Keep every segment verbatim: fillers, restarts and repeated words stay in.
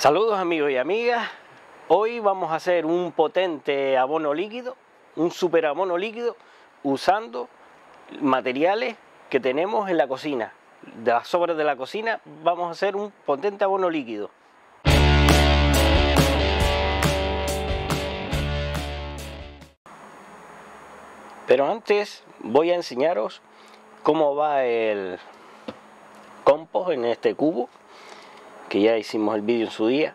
Saludos amigos y amigas, hoy vamos a hacer un potente abono líquido, un super abono líquido usando materiales que tenemos en la cocina, de las sobras de la cocina vamos a hacer un potente abono líquido. Pero antes voy a enseñaros cómo va el compost en este cubo, que ya hicimos el vídeo en su día.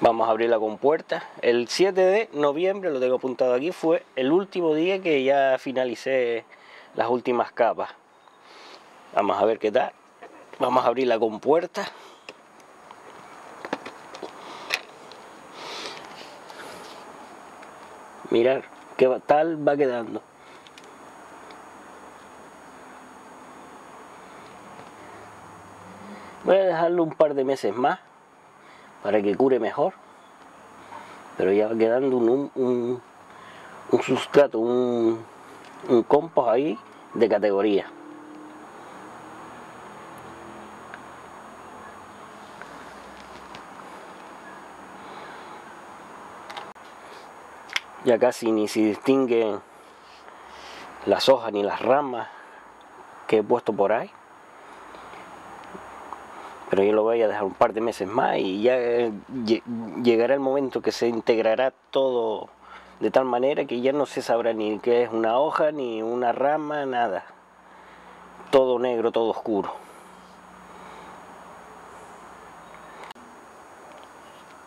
Vamos a abrir la compuerta. El siete de noviembre, lo tengo apuntado aquí, fue el último día que ya finalicé las últimas capas. Vamos a ver qué tal. Vamos a abrir la compuerta. Mirad qué tal va quedando. Voy a dejarlo un par de meses más para que cure mejor, pero ya va quedando un, un, un sustrato, un, un compost ahí de categoría. Ya casi ni se distinguen las hojas ni las ramas que he puesto por ahí. Pero yo lo voy a dejar un par de meses más y ya llegará el momento que se integrará todo de tal manera que ya no se sabrá ni qué es una hoja, ni una rama, nada. Todo negro, todo oscuro.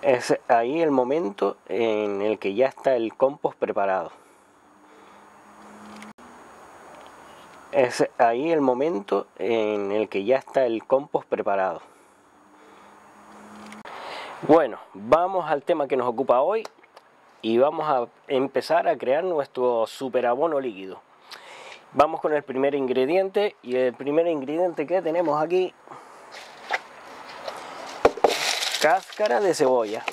Es ahí el momento en el que ya está el compost preparado. Es ahí el momento en el que ya está el compost preparado. Bueno, vamos al tema que nos ocupa hoy y vamos a empezar a crear nuestro superabono líquido. Vamos con el primer ingrediente y el primer ingrediente que tenemos aquí, cáscara de cebolla.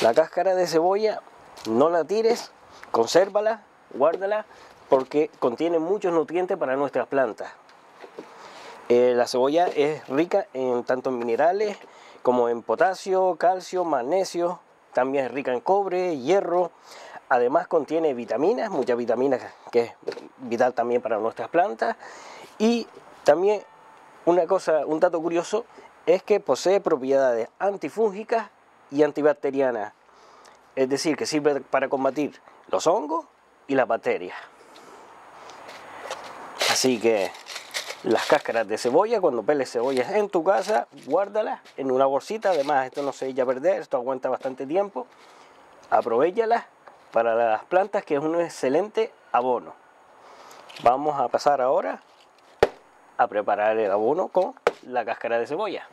La cáscara de cebolla no la tires, consérvala, guárdala, porque contiene muchos nutrientes para nuestras plantas. Eh, la cebolla es rica en tanto en minerales como en potasio, calcio, magnesio. También es rica en cobre, hierro. Además contiene vitaminas, muchas vitaminas que es vital también para nuestras plantas. Y también una cosa, un dato curioso, es que posee propiedades antifúngicas y antibacterianas. Es decir, que sirve para combatir los hongos y las bacterias. Así que las cáscaras de cebolla, cuando peles cebollas en tu casa, guárdalas en una bolsita. Además, esto no se echa a perder, esto aguanta bastante tiempo. Aprovéchalas para las plantas, que es un excelente abono. Vamos a pasar ahora a preparar el abono con la cáscara de cebolla.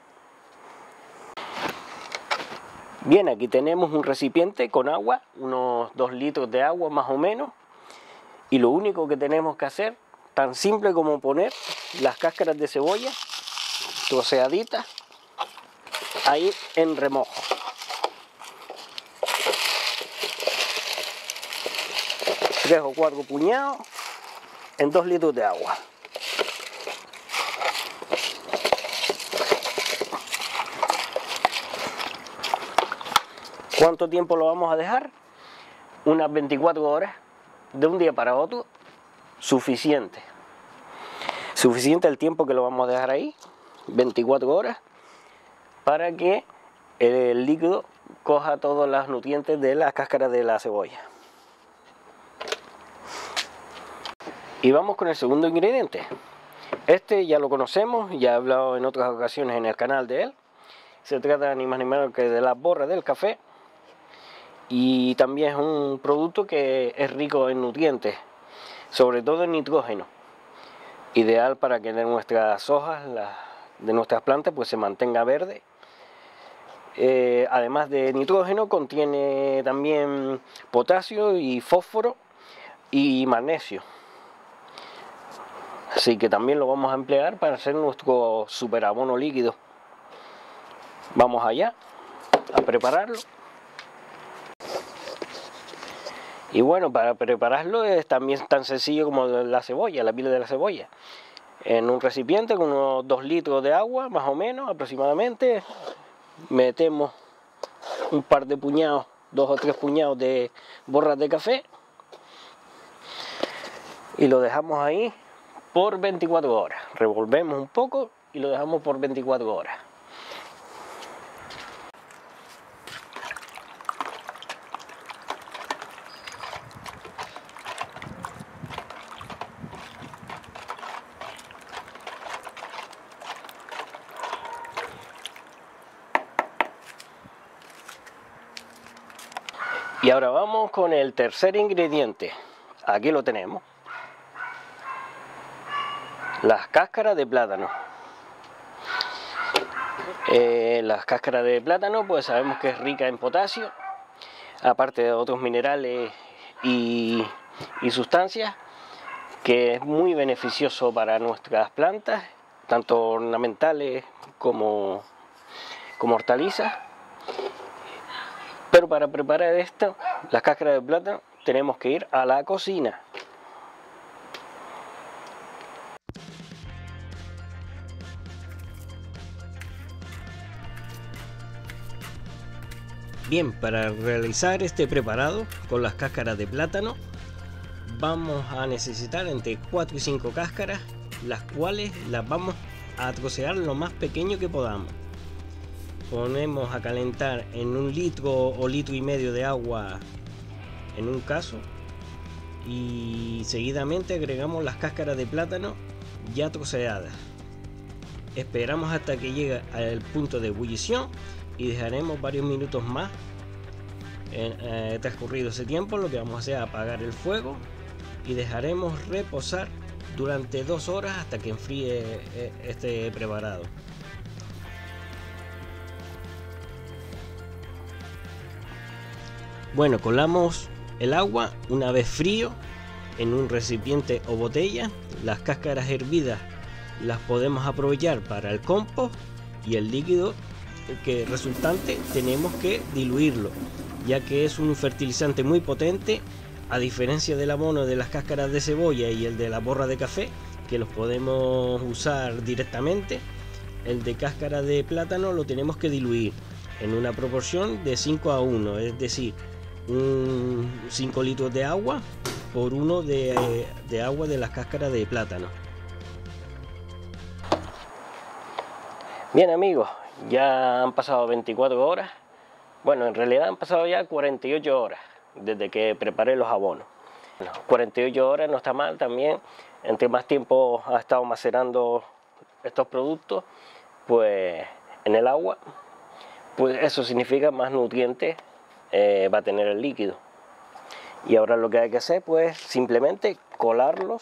Bien, aquí tenemos un recipiente con agua, unos dos litros de agua más o menos. Y lo único que tenemos que hacer, tan simple como poner las cáscaras de cebolla troceaditas ahí en remojo. Tres o cuatro puñados en dos litros de agua. ¿Cuánto tiempo lo vamos a dejar? Unas veinticuatro horas, de un día para otro, suficiente. Suficiente el tiempo que lo vamos a dejar ahí, veinticuatro horas, para que el líquido coja todos los nutrientes de las cáscaras de la cebolla. Y vamos con el segundo ingrediente. Este ya lo conocemos, ya he hablado en otras ocasiones en el canal de él. Se trata ni más ni menos que de las borras del café. Y también es un producto que es rico en nutrientes, sobre todo en nitrógeno. Ideal para que de nuestras hojas, la, de nuestras plantas, pues se mantenga verde. Eh, además de nitrógeno, contiene también potasio y fósforo y magnesio. Así que también lo vamos a emplear para hacer nuestro superabono líquido. Vamos allá a prepararlo. Y bueno, para prepararlo es también tan sencillo como la cebolla, la piel de la cebolla. en un recipiente con unos dos litros de agua, más o menos, aproximadamente. Metemos un par de puñados, dos o tres puñados de borras de café y lo dejamos ahí por veinticuatro horas. Revolvemos un poco y lo dejamos por veinticuatro horas. Y ahora vamos con el tercer ingrediente. Aquí lo tenemos. Las cáscaras de plátano. Eh, las cáscaras de plátano pues sabemos que es rica en potasio, aparte de otros minerales y, y sustancias, que es muy beneficioso para nuestras plantas, tanto ornamentales como, como hortalizas. Pero para preparar esto, las cáscaras de plátano, tenemos que ir a la cocina. Bien, para realizar este preparado con las cáscaras de plátano, vamos a necesitar entre cuatro y cinco cáscaras, las cuales las vamos a trocear lo más pequeño que podamos. Ponemos a calentar en un litro o litro y medio de agua en un caso y seguidamente agregamos las cáscaras de plátano ya troceadas. Esperamos hasta que llegue al punto de ebullición y dejaremos varios minutos más. En, eh, transcurrido ese tiempo, lo que vamos a hacer es apagar el fuego y dejaremos reposar durante dos horas hasta que enfríe eh, este preparado. Bueno, colamos el agua una vez frío en un recipiente o botella. Las cáscaras hervidas las podemos aprovechar para el compost y el líquido que resultante tenemos que diluirlo, ya que es un fertilizante muy potente, a diferencia del abono de las cáscaras de cebolla y el de la borra de café, que los podemos usar directamente. El de cáscara de plátano lo tenemos que diluir en una proporción de cinco a uno, es decir, cinco litros de agua por uno de, de agua de las cáscaras de plátano. Bien amigos, ya han pasado veinticuatro horas, bueno, en realidad han pasado ya cuarenta y ocho horas desde que preparé los abonos. cuarenta y ocho horas no está mal también, entre más tiempo ha estado macerando estos productos pues en el agua, pues eso significa más nutrientes Eh, va a tener el líquido. Y ahora lo que hay que hacer pues simplemente colarlos.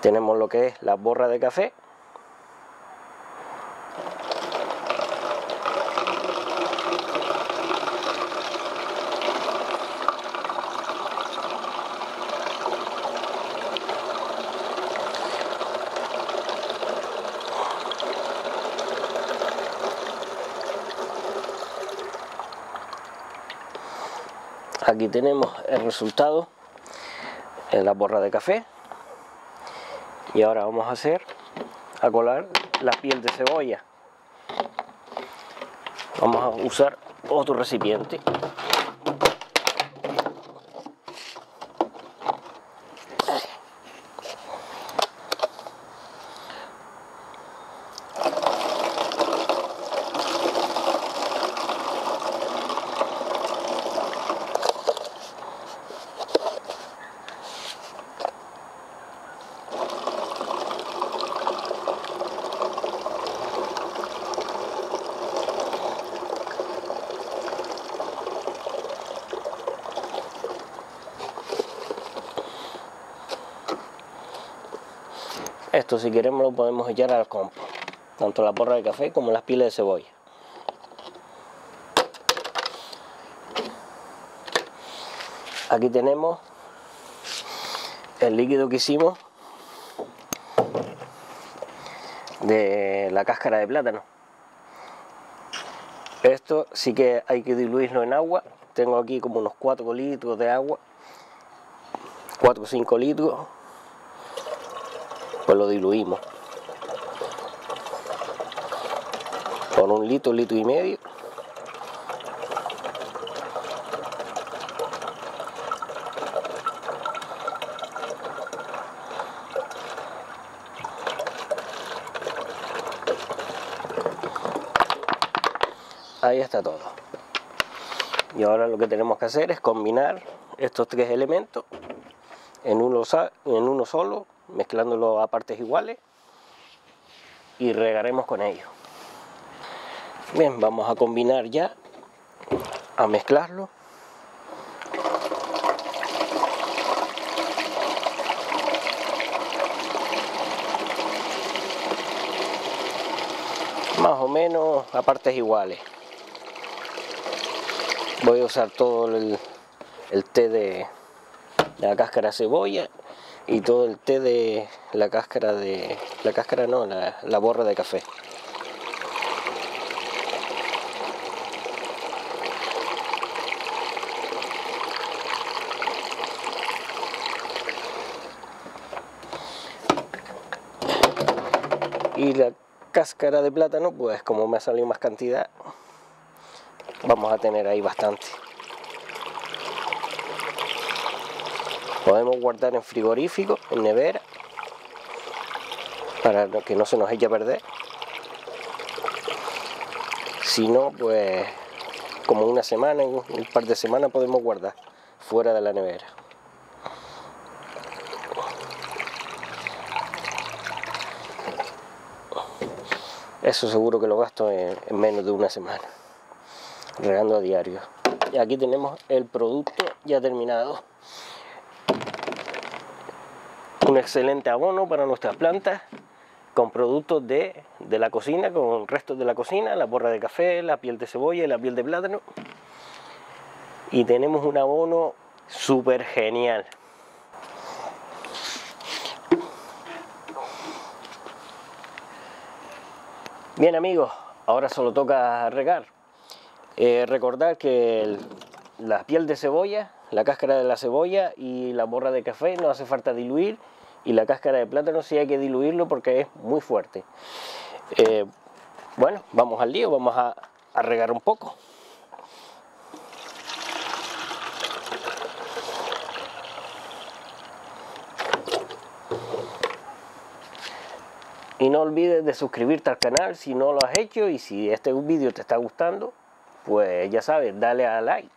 Tenemos lo que es la borra de café, aquí tenemos el resultado en la borra de café, y ahora vamos a hacer a colar la piel de cebolla. Vamos a usar otro recipiente. Esto si queremos lo podemos echar al compost, tanto la borra de café como las pieles de cebolla. Aquí tenemos el líquido que hicimos de la cáscara de plátano. Esto sí que hay que diluirlo en agua. Tengo aquí como unos cuatro litros de agua, cuatro o cinco litros. pues lo diluimos con un litro, un litro y medio. Ahí está todo. Y ahora lo que tenemos que hacer es combinar estos tres elementos en uno, en uno solo, mezclándolo a partes iguales, y regaremos con ellos. Bien, vamos a combinar ya, a mezclarlo. Más o menos a partes iguales. Voy a usar todo el, el té de, de la cáscara de cebolla y todo el té de la cáscara de... La cáscara no, la, la borra de café. Y la cáscara de plátano, pues como me ha salido más cantidad, vamos a tener ahí bastante. Podemos guardar en frigorífico, en nevera, para que no se nos eche a perder. Si no, pues como una semana, un par de semanas podemos guardar fuera de la nevera. Eso seguro que lo gasto en, en menos de una semana, regando a diario. Y aquí tenemos el producto ya terminado. Un excelente abono para nuestras plantas, con productos de, de la cocina, con restos de la cocina, la borra de café, la piel de cebolla y la piel de plátano. Y tenemos un abono súper genial. Bien amigos, ahora solo toca regar. Eh, recordar que el, la piel de cebolla, la cáscara de la cebolla y la borra de café no hace falta diluir, y la cáscara de plátano sí hay que diluirlo porque es muy fuerte. Eh, bueno, vamos al lío, vamos a, a regar un poco. Y no olvides de suscribirte al canal si no lo has hecho, y si este vídeo te está gustando, pues ya sabes, dale a like.